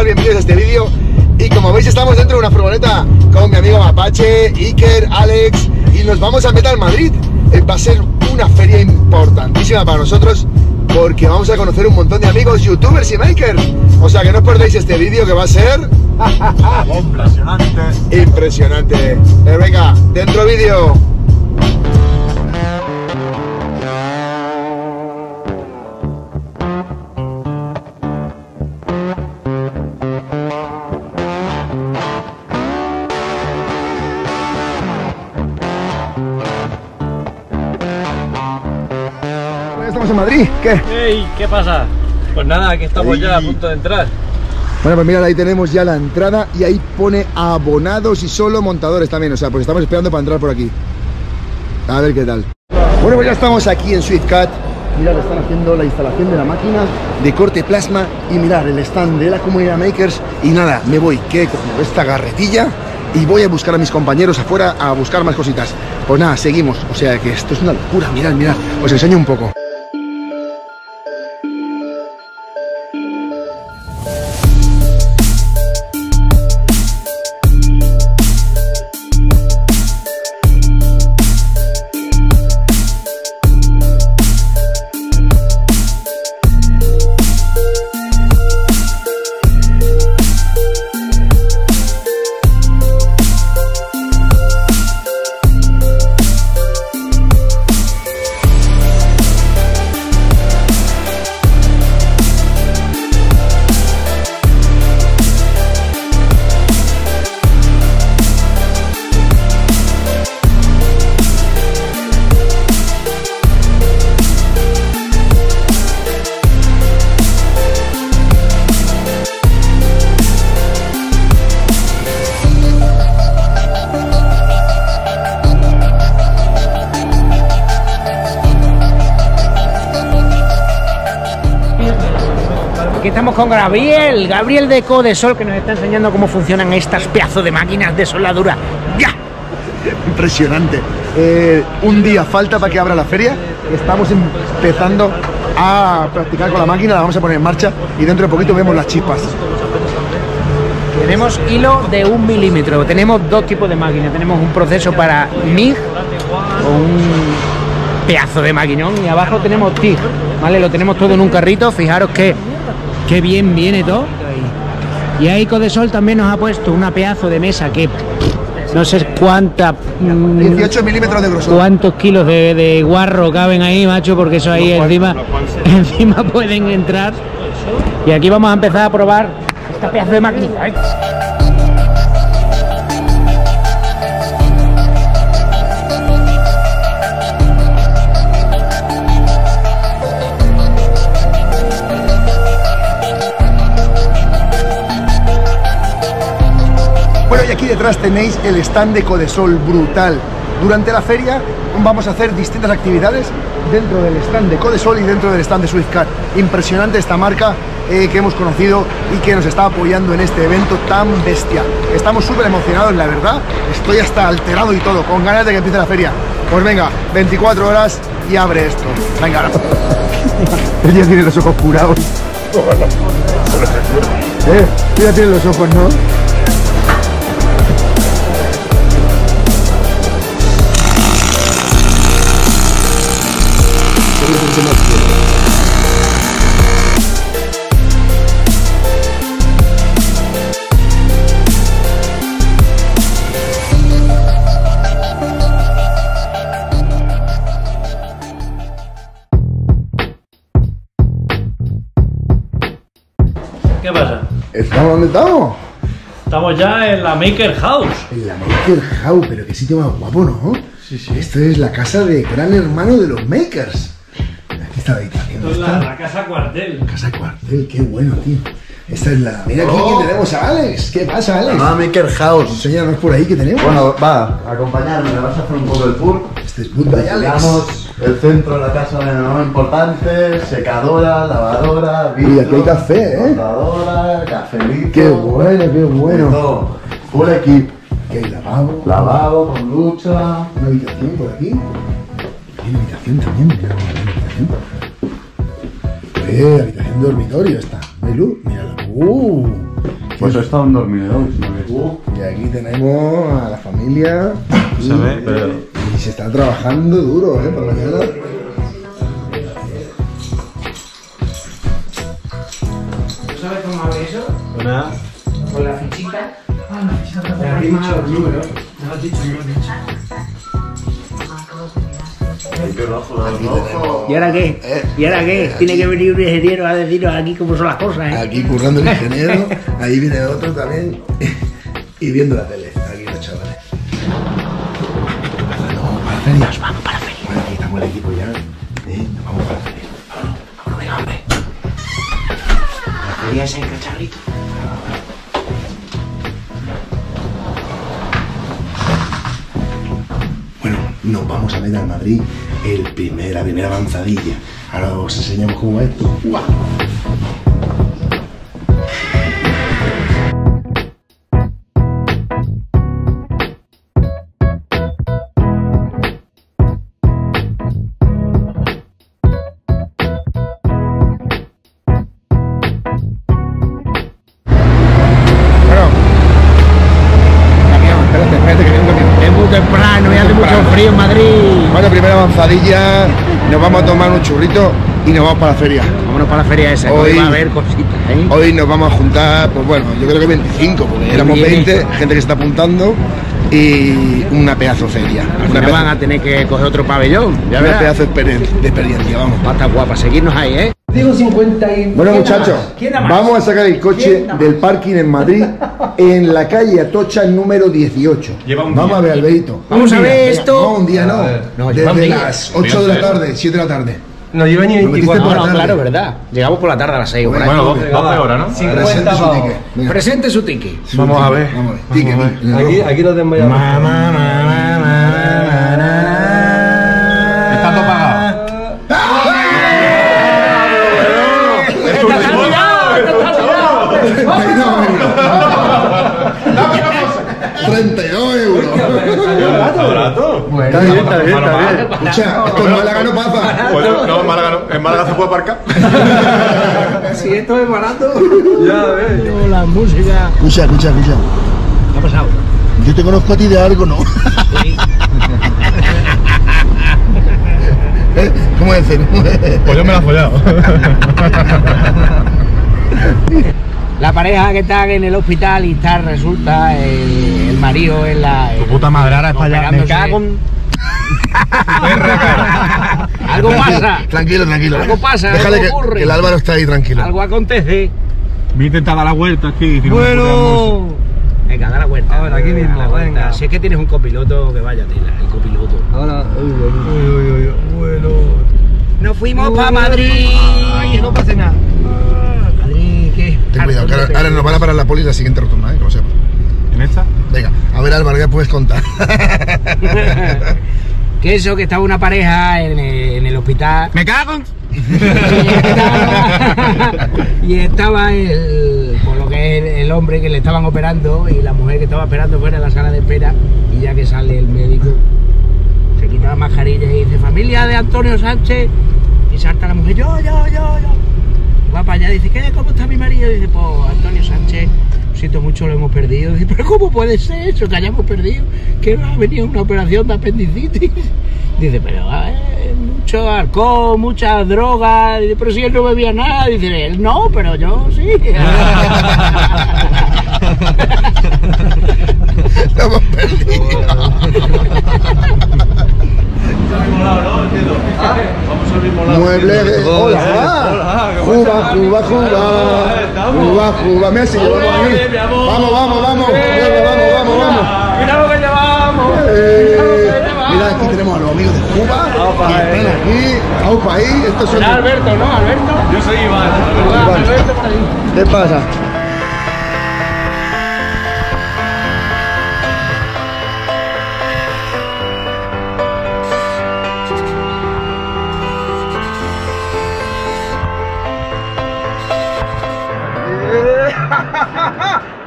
canal, bienvenidos a este vídeo. Y como veis, estamos dentro de una furgoneta con mi amigo Mapache, Iker, Alex, y nos vamos a Metal Madrid. Va a ser una feria importantísima para nosotros porque vamos a conocer un montón de amigos youtubers y makers. O sea que no os perdáis este vídeo, que va a ser impresionante. Impresionante. Pero venga, dentro vídeo. Estamos en Madrid, ¿qué? Hey, ¿qué pasa? Pues nada, aquí estamos ya a punto de entrar. Bueno, pues mirad, ahí tenemos ya la entrada y ahí pone abonados y solo montadores también, o sea, pues estamos esperando para entrar por aquí. A ver qué tal. Bueno, pues ya estamos aquí en Swisscat. Mirad, están haciendo la instalación de la máquina de corte plasma y mirad, el stand de la comunidad Makers. Y nada, me voy, que cojo esta garretilla y voy a buscar a mis compañeros afuera a buscar más cositas. Pues nada, seguimos, o sea que esto es una locura, mirad, mirad, os enseño un poco. Aquí estamos con Gabriel de Cedesol, que nos está enseñando cómo funcionan estas pedazos de máquinas de soldadura. ¡Ya! Impresionante. Un día falta para que abra la feria. Estamos empezando a practicar con la máquina, la vamos a poner en marcha y dentro de poquito vemos las chispas. Tenemos hilo de 1 milímetro, tenemos dos tipos de máquinas. Tenemos un proceso para MIG, o un pedazo de maquinón, y abajo tenemos TIG, ¿vale? Lo tenemos todo en un carrito, fijaros que qué bien viene todo. Y ahí Cedesol también nos ha puesto una pedazo de mesa que no sé cuánta, 18 milímetros de grosor. Cuántos kilos de guarro caben ahí, macho, porque eso ahí no, encima pueden entrar. Y aquí vamos a empezar a probar esta pedazo de máquina, ¿eh? Aquí detrás tenéis el stand de Cedesol, brutal. Durante la feria vamos a hacer distintas actividades dentro del stand de Cedesol y dentro del stand de Swiftcat. Impresionante esta marca que hemos conocido y que nos está apoyando en este evento tan bestia. Estamos súper emocionados, la verdad. Estoy hasta alterado y todo, con ganas de que empiece la feria. Pues venga, 24 horas y abre esto. Venga, ahora. Ella tiene los ojos curados. Ojalá. Ella tiene los ojos, ¿no? ¿Qué pasa? ¿Estamos donde estamos? Estamos ya en la Maker House. En la Maker House, pero qué sitio más guapo, ¿no? Sí, sí. Esto es la casa de gran hermano de los makers. Aquí está la habitación. Esto es la casa cuartel. Casa cuartel, qué bueno, tío. Esta es la... Mira, aquí tenemos a Alex. ¿Qué pasa, Alex? La Maker House. Enséñanos por ahí que tenemos. Bueno, va, acompañarme, le vas a hacer un poco el tour. Este es Bunda y Alex. Vamos, el centro de la casa de lo importante, secadora, lavadora, vidrio. Y aquí hay café, ¿eh? Lavadora, cafelito. Qué bueno, qué bueno. Full equipo. Aquí hay lavabo. Lavabo con ducha. Una habitación por aquí. Aquí hay una habitación también, mira, habitación. Habitación de dormitorio esta. ¿Hay luz? Mírala. Pues eso está un dormidor. Y aquí tenemos a la familia. Se ve, pero... Y se está trabajando duro, por la mañana. ¿Sabes cómo abre eso? Con nada. Con la fichita. Ah, la fichita. Te has dicho el número. Te lo has dicho, yo lo he dicho. ¿Y ahora qué? ¿Y ahora qué? Tiene que venir un ingeniero a deciros aquí cómo son las cosas, ¿eh? Aquí currando el ingeniero, ahí viene otro también. Y viendo la tele, aquí los chavales. Vamos para la feria. Nos vamos para la feria. Bueno, aquí estamos el equipo ya. Nos vamos para la feria. Vámonos, venga, hombre. ¿Quería ese cacharrito? Bueno, nos vamos a Metal Madrid, la primera avanzadilla. Ahora os enseñamos cómo va esto. ¡Guau! En Madrid. Bueno, primera avanzadilla, nos vamos a tomar un churrito y nos vamos para la feria. Vámonos para la feria esa, hoy va a haber cositas, ¿eh? Hoy nos vamos a juntar, pues bueno, yo creo que 25, porque éramos 20, gente que está apuntando y una pedazo feria. Una pedazo, van a tener que coger otro pabellón, ya verás. Una pedazo de experiencia, vamos. Va a estar guapa, seguirnos ahí, ¿eh? Digo 50 y... Bueno, muchachos, vamos a sacar el coche del parking en Madrid, en la calle Atocha número 18. Vamos a ver, Alberito. Vamos a ver esto. No, un día no. Desde las 8 de la tarde, 7 de la tarde. No, lleva ni 24 horas. No, claro, verdad. Llegamos por la tarde a las 6. Bueno, 12 horas, ¿no? 50 horas. Presente su ticket. Vamos a ver. Aquí lo tengo ya. ¿Barato? Bueno, está bien. Escucha, esto en Málaga no pasa. Bueno, no, en Málaga se puede aparcar. Si esto es barato. Ya ves. La música. Escucha. ¿Qué ha pasado? Yo te conozco a ti de algo, ¿no? Sí. ¿Cómo es? Pues yo me la he follado. La pareja que está en el hospital y está, resulta, el marido en la... Tu puta madrara está allá. Me cago en... Algo pasa. Tranquilo. Algo pasa, déjale, algo ocurre. El Álvaro está ahí, tranquilo. Algo acontece. Voy a intentar dar la vuelta aquí. Bueno. Venga, da la vuelta. A ver, aquí mismo, venga. Si es que tienes un copiloto, que vaya tela, el copiloto. Ahora, uy, bueno. Nos fuimos para Madrid. Ay, no pasa nada. Ten cuidado, que ahora nos van a parar la poli la siguiente rotonda, como sepa. ¿En esta? Venga, a ver, Álvaro, ya puedes contar. Que eso, que estaba una pareja en el hospital. ¡Me cago! Y estaba por lo que es el hombre que le estaban operando y la mujer que estaba esperando fuera de la sala de espera. Y ya que sale el médico, se quita la mascarilla y dice: familia de Antonio Sánchez. Y salta la mujer: yo. Va para allá, dice: ¿qué? ¿Cómo está mi marido? Dice: pues Antonio Sánchez, lo siento mucho, lo hemos perdido. Dice: pero ¿cómo puede ser eso, que hayamos perdido? Que nos ha venido una operación de apendicitis. Dice: pero mucho alcohol, muchas drogas. Dice: pero si él no bebía nada. Dice: él no, pero yo sí. Lo hemos perdido. Muebles de... ¡Hola! ¡Juba! ¡Messi! ¡Vamos! ¡Vamos! ¡Miramos que llevamos! Mira, aquí tenemos a los amigos de Juba. ¡Están aquí! ¡Aupa ahí! Mira, Alberto, ¿no? ¿Alberto? Yo soy Iván. Alberto por ahí. ¿Qué pasa?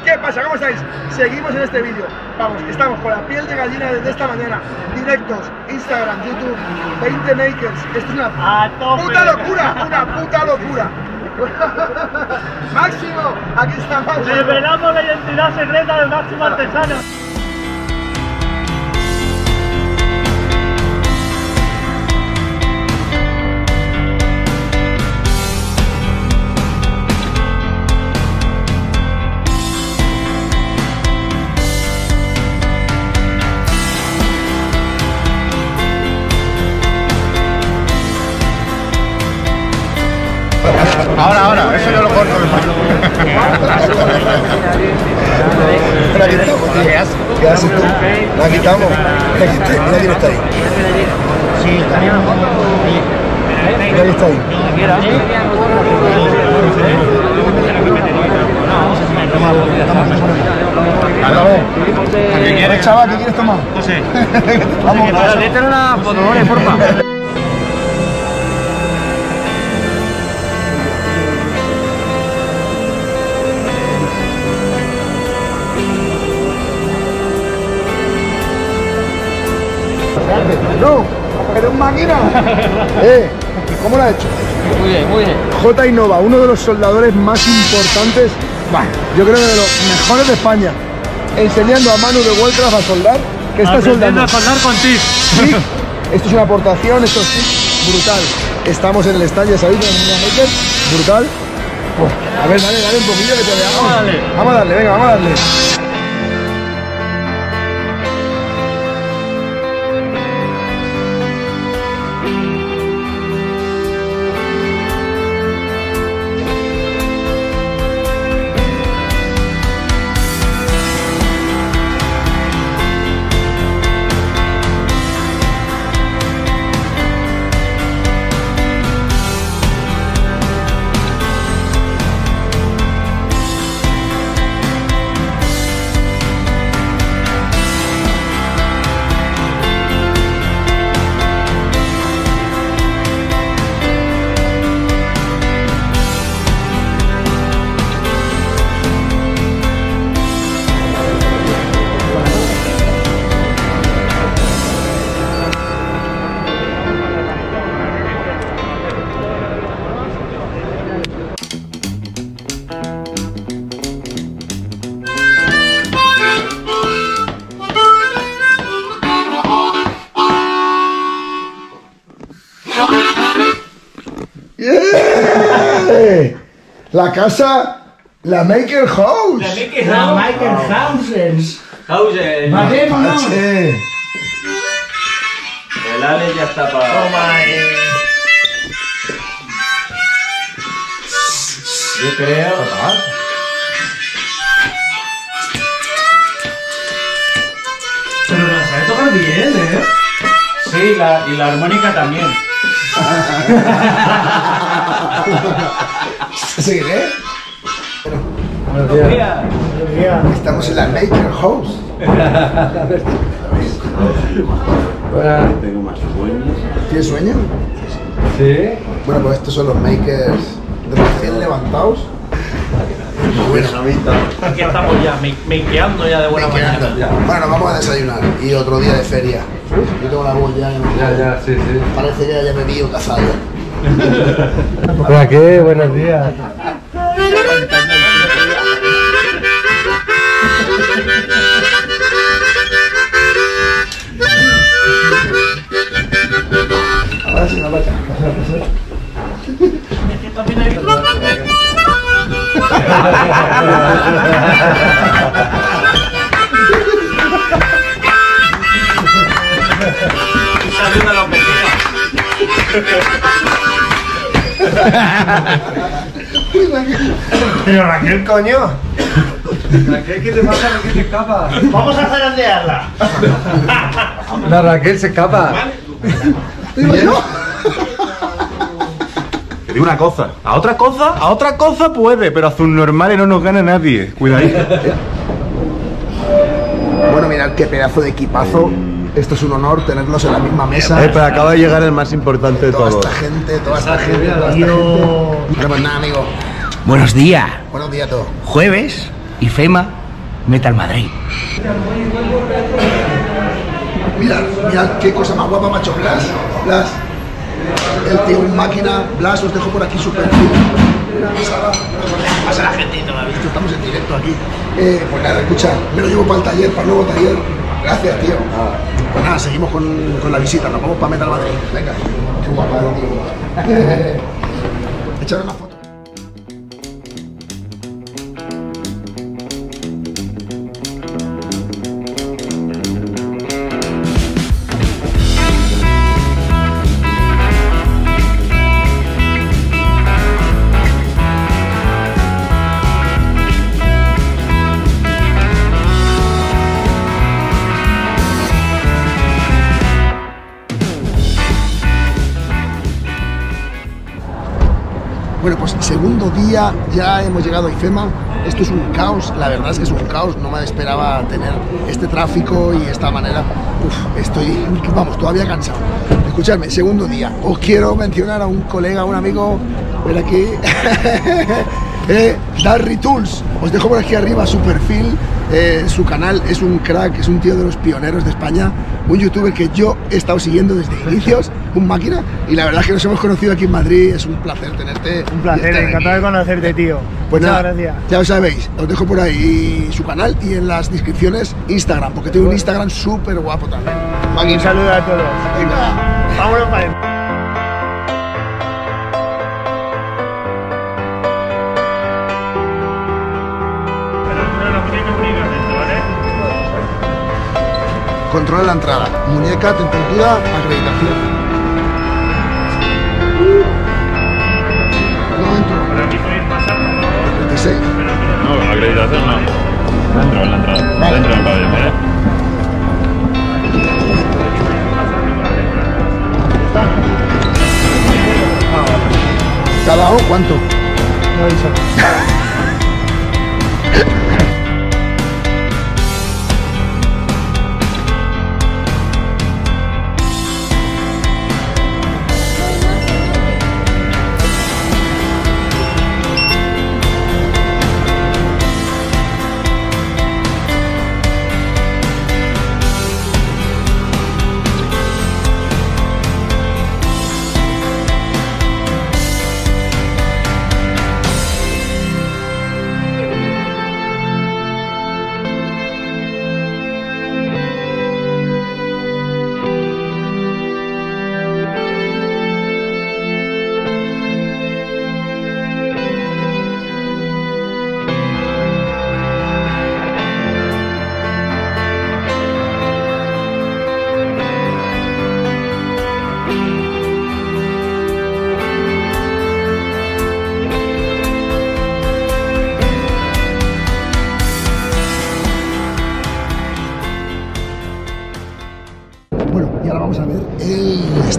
¿Qué pasa? ¿Cómo estáis? Seguimos en este vídeo. Vamos, estamos con la piel de gallina desde esta mañana. Directos, Instagram, YouTube, 20 makers. Esto es una puta locura. ¡Máximo! ¡Aquí está Máximo! Revelamos la identidad secreta del Máximo Artesano. Ahora, eso yo lo corto. ¿Qué haces tú? La quitamos. Mira quién está ahí. Sí, mira quién está ahí. ¿Qué quieres, chaval? ¿Qué quieres tomar? No sé. Vamos, déjate una foto, porfa. No, eres un máquina. ¿Cómo lo has hecho? Muy bien, muy bien. J. Innova, uno de los soldadores más importantes, yo creo que de los mejores de España, enseñando a Manu de Wolfcraft a soldar, que está soldando. A soldar con TIC. Sí, esto es una aportación, esto es brutal. Estamos en el stand, ya sabéis, en brutal. A ver, dale un poquillo que te veamos. Vamos a darle, venga, vamos a darle. La casa, la Maker House. La Maker House. La Maker Houses. Maker House. El Ale ya está para... Yo creo... Pero la sabe tocar bien, ¿eh? Sí, y la armónica también. ¿Seguiré? Buenos días. Estamos en la Maker House. Tengo más sueños. ¿Tienes sueño? Sí. Bueno, pues estos son los makers recién levantados. Bueno, aquí estamos ya, makeando ya de buena mañana. Bueno, nos vamos a desayunar y otro día de feria. Yo tengo la voz ya. Sí. Parece que ya me vi casado. ¿Para qué? Buenos días. Ahora sí, pero Raquel, coño. Raquel, ¿qué te pasa? Raquel se escapa. Vamos a zarandearla. La Raquel se escapa. Te digo una cosa. A otra cosa puede, pero a sus normales no nos gana nadie. Cuidadito. Bueno, mirad qué pedazo de equipazo. Esto es un honor tenerlos en la misma mesa. Pero acaba de llegar el más importante de todos. Toda esta gente. No, pues nada, amigo. Buenos días. Buenos días a todos. Jueves, IFEMA, Metal Madrid. Mirad qué cosa más guapa, macho. Blas. El tío, máquina. Blas, os dejo por aquí súper bien. Pasa la gente y no lo ha visto, estamos en directo aquí. Pues nada, escucha, me lo llevo para el taller, para el nuevo taller. Gracias, tío. Ah. Pues nada, seguimos con la visita, nos vamos para Metal Madrid. Venga, qué guapa, tío. Echar una foto. Bueno, pues segundo día, ya hemos llegado a IFEMA. Esto es un caos, la verdad es que es un caos, no me esperaba tener este tráfico y esta manera. Uf, estoy, vamos, todavía cansado. Escuchadme, segundo día, os quiero mencionar a un colega, a un amigo, ven aquí, Darry Tools. Os dejo por aquí arriba su perfil, su canal, es un crack, es un tío de los pioneros de España, un youtuber que yo he estado siguiendo desde inicios, un máquina, y la verdad es que nos hemos conocido aquí en Madrid, es un placer tenerte. Un placer, encantado de conocerte, tío. Pues nada, gracias. Ya lo sabéis, os dejo por ahí su canal y en las descripciones Instagram, porque tengo un Instagram súper guapo también. Máquina. Un saludo a todos. Venga, vámonos para él. Controla la entrada, muñeca, temperatura, acreditación. No entro. ¿Pero aquí podéis pasar? 36. No, acreditación no. Dentro en la entrada. Vale. Dentro del pabellón, ¿vale? ¿Cada o cuánto? No he dicho.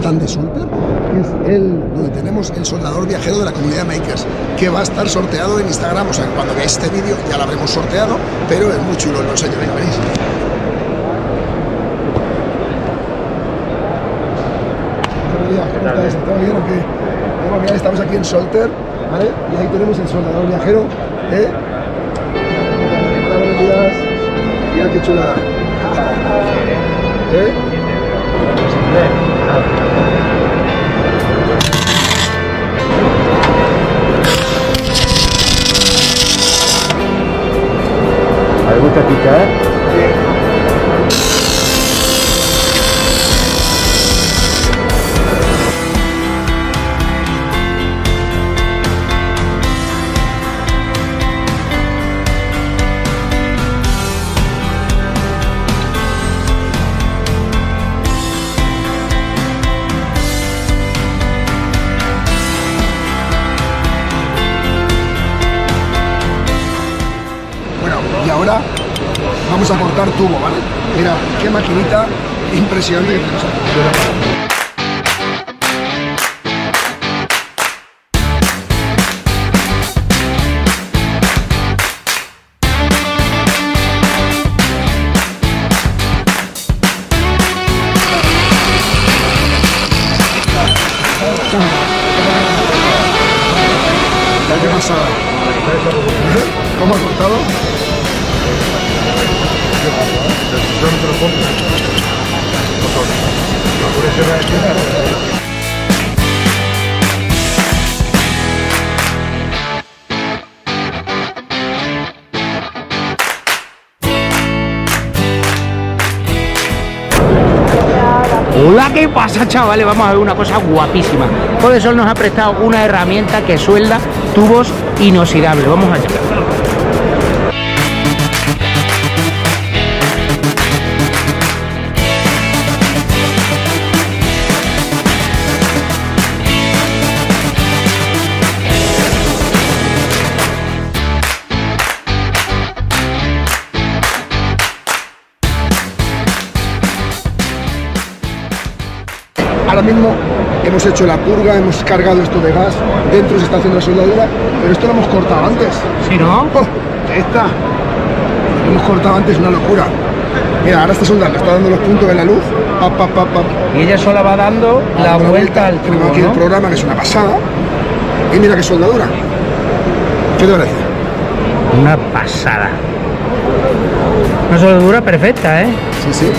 De Solter, que es donde tenemos el soldador viajero de la comunidad Makers, que va a estar sorteado en Instagram. O sea, cuando veáis este vídeo ya lo habremos sorteado, pero es muy chulo, lo enseño, venga, veréis. ¿Todo bien o qué? Bueno, mira, estamos aquí en Solter, ¿vale? Y ahí tenemos el soldador viajero, ¿eh? Mira qué chulada. ¿Eh? ¿Hay mucha pica, eh? Vamos a cortar tubo, ¿vale? Mira, qué maquinita impresionante que tenemos aquí. ¡Qué pasada! ¿Cómo ha cortado? Hola, ¿qué pasa, chavales? Vamos a ver una cosa guapísima. Cedesol nos ha prestado una herramienta que suelda tubos inoxidables. Vamos allá. Ahora mismo hemos hecho la purga, hemos cargado esto de gas, dentro se está haciendo la soldadura, pero esto lo hemos cortado antes. ¿Sí, no? Oh, esta. Lo hemos cortado antes, una locura. Mira, ahora está soldando, está dando los puntos de la luz. Pa, pa, pa, pa. Y ella sola va dando la vuelta al tubo, aquí, ¿no? El programa, que es una pasada. Y mira qué soldadura. ¿Qué te parece? Una pasada. Una soldadura perfecta, ¿eh? Sí, sí.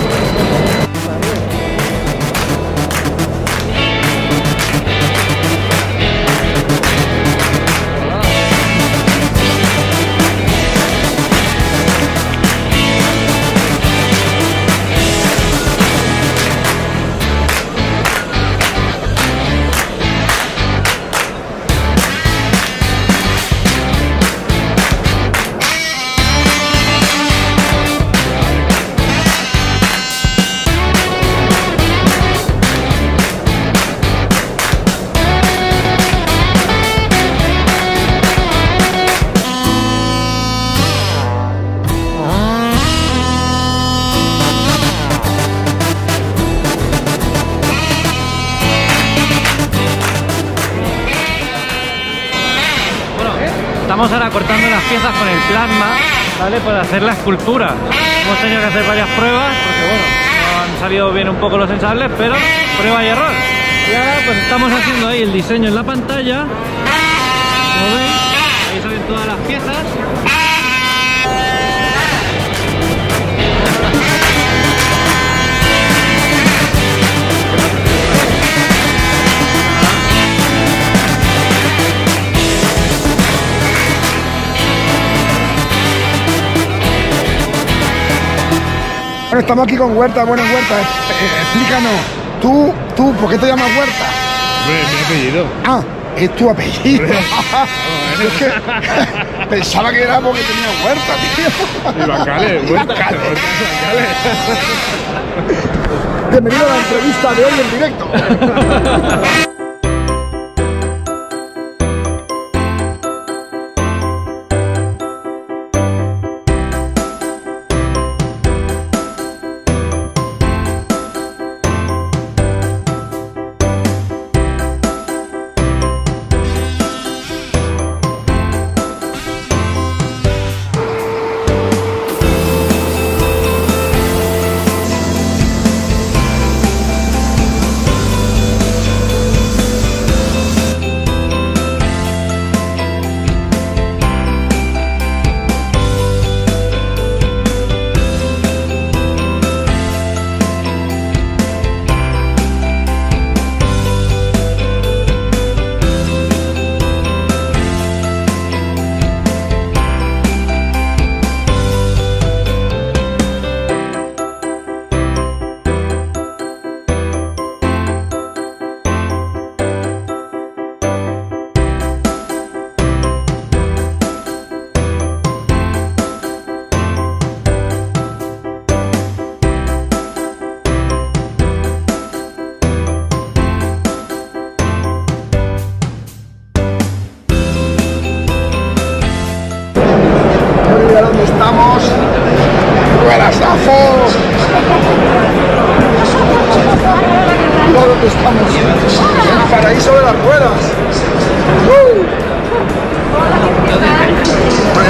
Estamos ahora cortando las piezas con el plasma, ¿vale? Para hacer la escultura. Hemos tenido que hacer varias pruebas, porque bueno, no han salido bien un poco los ensables, pero prueba y error. Y ahora pues estamos haciendo ahí el diseño en la pantalla. Como veis, ahí salen todas las piezas. Bueno, estamos aquí con Huerta. Bueno, Huerta, explícanos, ¿tú por qué te llamas Huerta? Es mi apellido. Ah, es tu apellido. Es que pensaba que era porque tenía Huerta, tío. Y Bacales, Huerta, Bacales. Bienvenido a la entrevista de hoy en directo.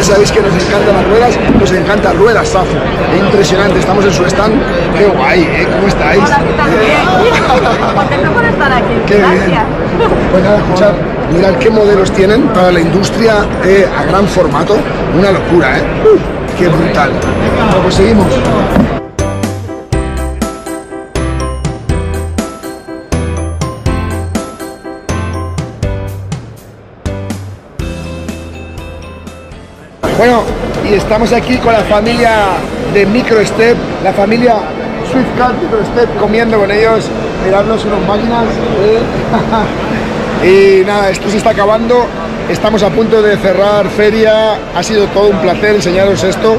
Sabéis que nos encantan las ruedas, nos encanta Ruedas Safo, impresionante, estamos en su stand, qué guay, ¿eh? ¿Cómo estáis? Hola, ¿qué tal? Bien, contento por estar aquí, qué gracias. Bien. Pues nada, escuchad, mirad qué modelos tienen para la industria a gran formato, una locura, ¿eh? Qué brutal. Bueno, pues seguimos. Bueno, y estamos aquí con la familia de Microstep, la familia Swiftcat Microstep, comiendo con ellos miradlos, unas máquinas. Y nada, esto se está acabando, estamos a punto de cerrar feria, ha sido todo un placer enseñaros esto.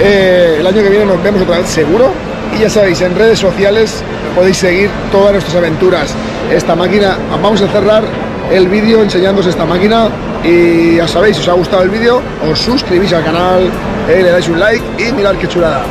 El año que viene nos vemos otra vez seguro, y ya sabéis, en redes sociales podéis seguir todas nuestras aventuras. Esta máquina, vamos a cerrar el vídeo enseñándoos esta máquina, y ya sabéis, si os ha gustado el vídeo, os suscribís al canal, le dais un like y mirad qué chulada.